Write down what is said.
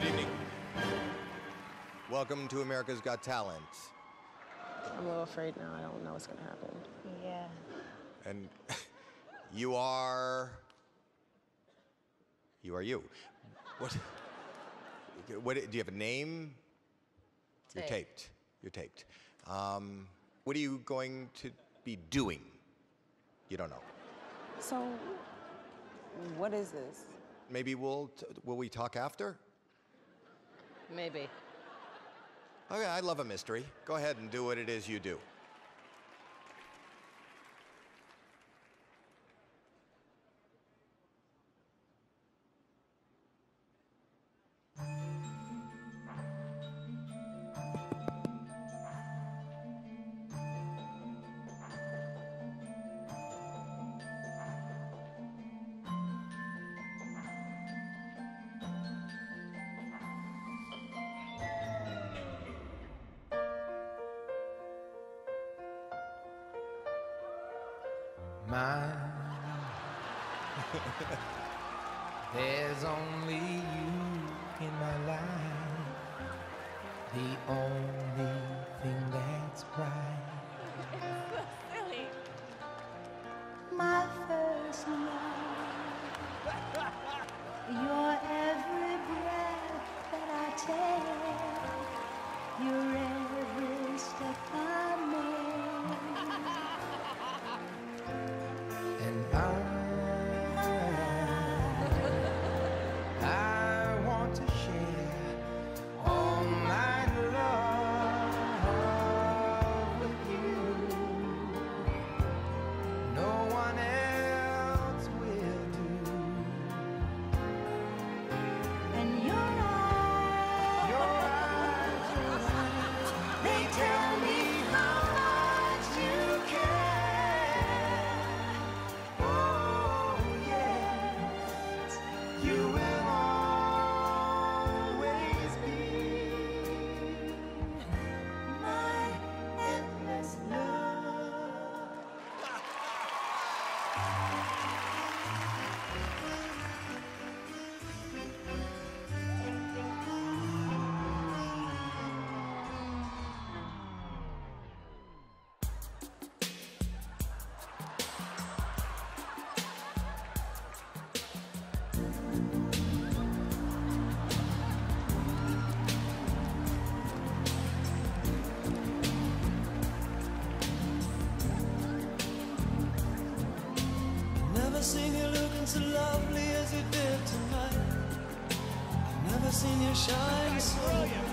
Good evening. Welcome to America's Got Talent. I'm a little afraid now. I don't know what's going to happen. Yeah. And you are... You are you. What do you have a name? Tape. You're taped. You're taped. What are you going to be doing? You don't know. So, what is this? Maybe will we talk after? Maybe. Okay, I love a mystery. Go ahead and do what it is you do. There's only you in my life, the only thing that's right. So silly. My first love, your every breath that I take, your every step I make, and so lovely as you did tonight. I've never seen you shine so bright.